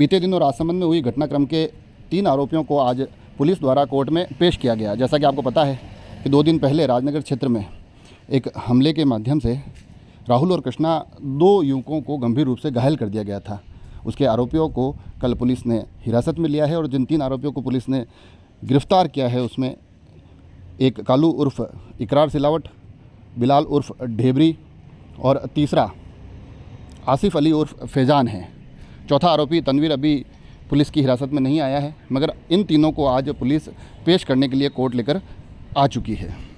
बीते दिनों राजसमंद में हुई घटनाक्रम के 3 आरोपियों को आज पुलिस द्वारा कोर्ट में पेश किया गया। जैसा कि आपको पता है कि 2 दिन पहले राजनगर क्षेत्र में एक हमले के माध्यम से राहुल और कृष्णा 2 युवकों को गंभीर रूप से घायल कर दिया गया था। उसके आरोपियों को कल पुलिस ने हिरासत में लिया है और जिन 3 आरोपियों को पुलिस ने गिरफ्तार किया है उसमें एक कालू उर्फ इकरार सिलावट, बिलाल उर्फ ढेबरी और तीसरा आसिफ अली उर्फ फैजान है। चौथा आरोपी तन्वीर अभी पुलिस की हिरासत में नहीं आया है, मगर इन तीनों को आज पुलिस पेश करने के लिए कोर्ट लेकर आ चुकी है।